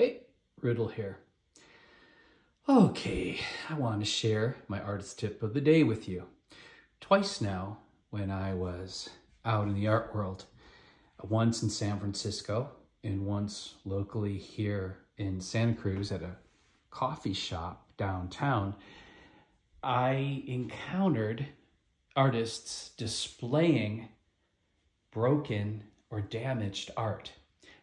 Hey, Riddle here. Okay, I want to share my artist tip of the day with you. Twice now, when I was out in the art world, once in San Francisco and once locally here in Santa Cruz at a coffee shop downtown, I encountered artists displaying broken or damaged art.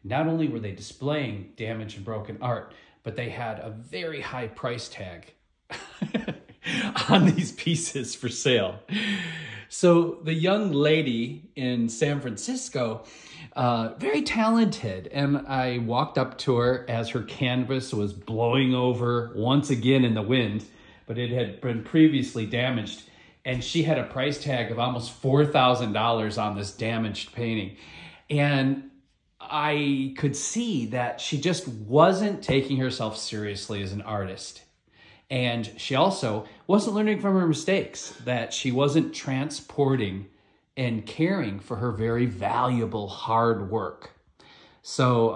Not only were they displaying damaged and broken art, but they had a very high price tag on these pieces for sale. So the young lady in San Francisco, very talented, and I walked up to her as her canvas was blowing over once again in the wind, but it had been previously damaged, and she had a price tag of almost $4,000 on this damaged painting. And I could see that she just wasn't taking herself seriously as an artist. And she also wasn't learning from her mistakes, that she wasn't transporting and caring for her very valuable hard work. So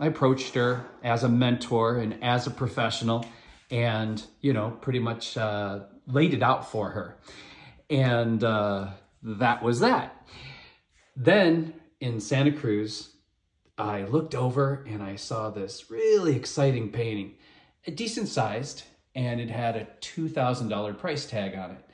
I approached her as a mentor and as a professional and, you know, pretty much laid it out for her. And that was that. Then in Santa Cruz, I looked over and I saw this really exciting painting, decent sized, and it had a $2,000 price tag on it.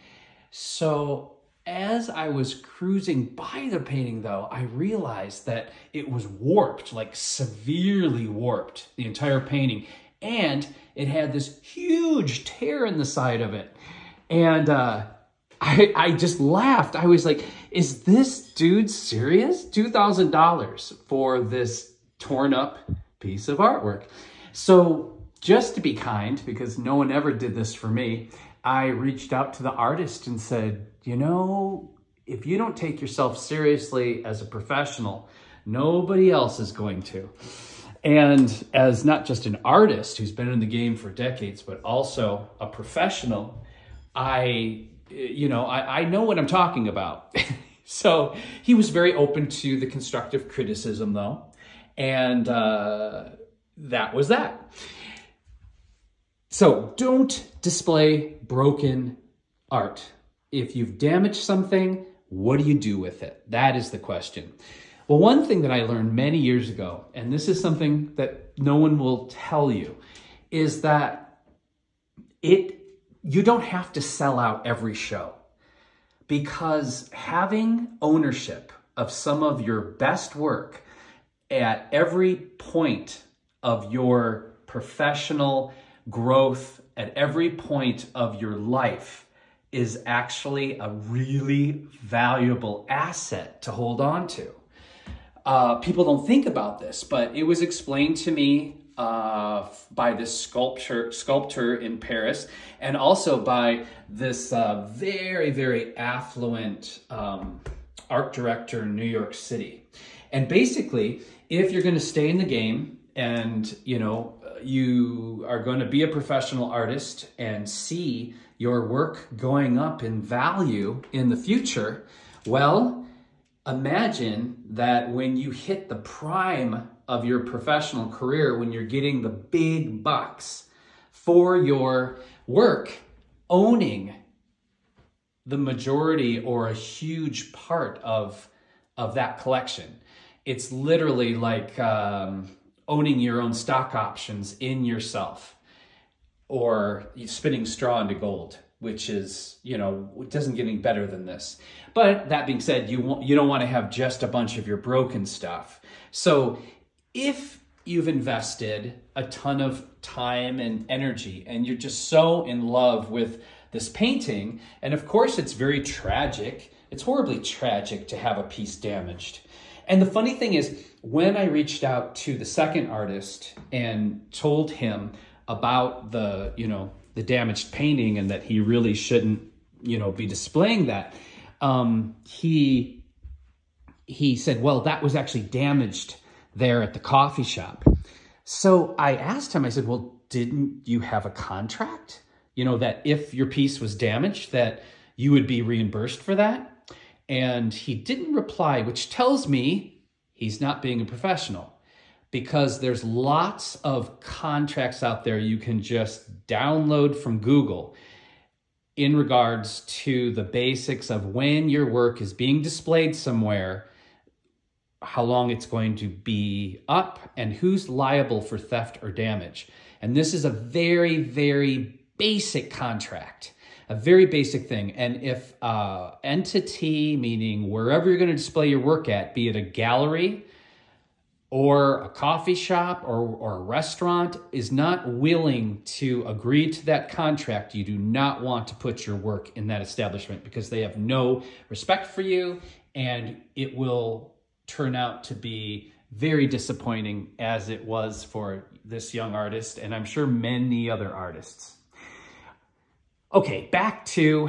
So as I was cruising by the painting though, I realized that it was warped, like severely warped, the entire painting. And it had this huge tear in the side of it. And I just laughed. I was like, is this dude serious? $2,000 for this torn up piece of artwork. So just to be kind, because no one ever did this for me, I reached out to the artist and said, you know, if you don't take yourself seriously as a professional, nobody else is going to. And as not just an artist who's been in the game for decades, but also a professional, I know what I'm talking about. So he was very open to the constructive criticism though. And that was that. So don't display broken art. If you've damaged something, what do you do with it? That is the question. Well, one thing that I learned many years ago, and this is something that no one will tell you, is that you don't have to sell out every show, because having ownership of some of your best work at every point of your professional growth, at every point of your life, is actually a really valuable asset to hold on to. People don't think about this, but it was explained to me by this sculptor in Paris, and also by this very, very affluent art director in New York City. And basically, if you're going to stay in the game and, you know, you are going to be a professional artist and see your work going up in value in the future, well, imagine that when you hit the prime of your professional career, when you're getting the big bucks for your work, owning the majority or a huge part of that collection. It's literally like owning your own stock options in yourself, or spinning straw into gold, which is, you know, it doesn't get any better than this. But that being said, you don't want to have just a bunch of your broken stuff. So if you've invested a ton of time and energy and you're just so in love with this painting, and of course it's very tragic, it's horribly tragic to have a piece damaged. And the funny thing is, when I reached out to the second artist and told him about the, you know, the damaged painting and that he really shouldn't, you know, be displaying that, he said, well, that was actually damaged there at the coffee shop. So I asked him, I said, well, didn't you have a contract, you know, that if your piece was damaged, that you would be reimbursed for that? And he didn't reply, which tells me he's not being a professional. because there's lots of contracts out there you can just download from Google in regards to the basics of when your work is being displayed somewhere, how long it's going to be up, and who's liable for theft or damage. And this is a very, very basic contract, a very basic thing. And if entity, meaning wherever you're going to display your work at, be it a gallery or a coffee shop or a restaurant, is not willing to agree to that contract, you do not want to put your work in that establishment because they have no respect for you, and it will turn out to be very disappointing, as it was for this young artist, and I'm sure many other artists. Okay, back to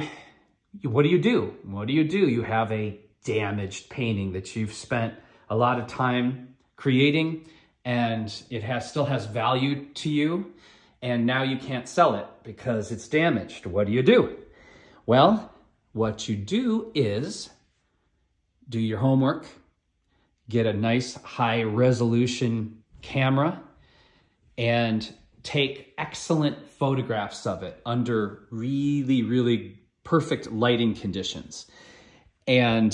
what do you do? What do? You have a damaged painting that you've spent a lot of time creating, and it still has value to you, and now you can't sell it because it's damaged. What do you do? Well, what you do is do your homework, get a nice high-resolution camera, and take excellent photographs of it under really, really perfect lighting conditions. And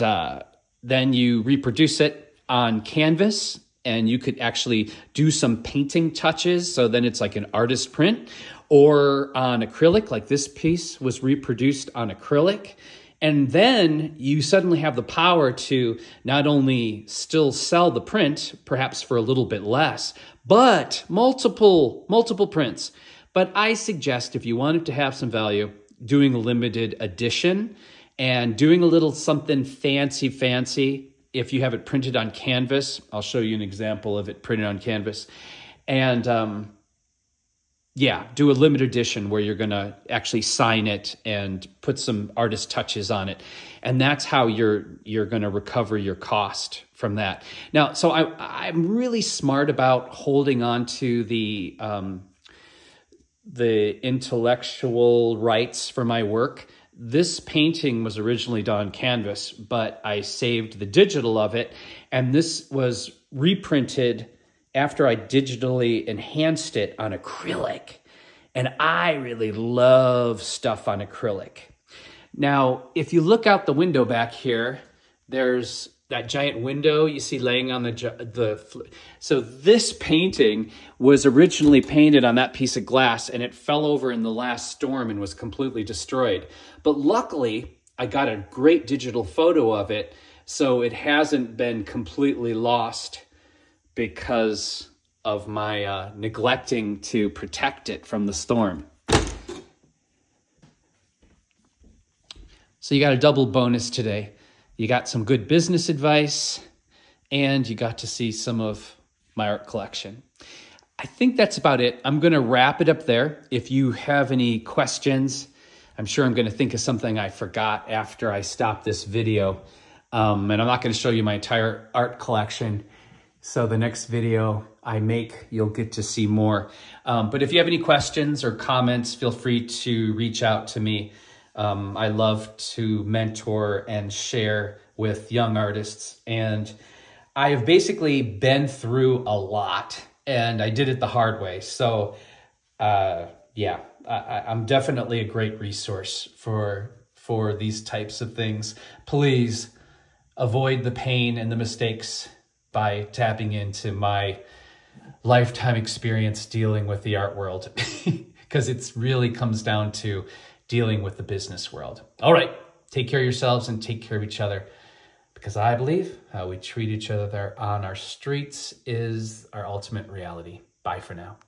then you reproduce it on canvas, and you could actually do some painting touches, so then it's like an artist print, or on acrylic, like this piece was reproduced on acrylic. And then you suddenly have the power to not only still sell the print, perhaps for a little bit less, but multiple prints. But I suggest, if you want it to have some value, doing a limited edition and doing a little something fancy if you have it printed on canvas. I'll show you an example of it printed on canvas. And yeah, do a limited edition where you're going to actually sign it and put some artist touches on it. And that's how you're going to recover your cost from that. Now, so I'm really smart about holding on to the intellectual rights for my work. This painting was originally done on canvas, but I saved the digital of it. And this was reprinted after I digitally enhanced it on acrylic. And I really love stuff on acrylic. Now, if you look out the window back here, there's that giant window you see laying on the so this painting was originally painted on that piece of glass, and it fell over in the last storm and was completely destroyed. But luckily, I got a great digital photo of it, so it hasn't been completely lost because of my neglecting to protect it from the storm. So you got a double bonus today. You got some good business advice, and you got to see some of my art collection. I think that's about it. I'm going to wrap it up there. If you have any questions, I'm sure I'm going to think of something I forgot after I stop this video. And I'm not going to show you my entire art collection. So the next video I make, you'll get to see more. But if you have any questions or comments, feel free to reach out to me. I love to mentor and share with young artists. And I have basically been through a lot, and I did it the hard way. So yeah, I'm definitely a great resource for these types of things. Please avoid the pain and the mistakes by tapping into my lifetime experience dealing with the art world, because it really comes down to dealing with the business world. All right, take care of yourselves and take care of each other, because I believe how we treat each other on our streets is our ultimate reality. Bye for now.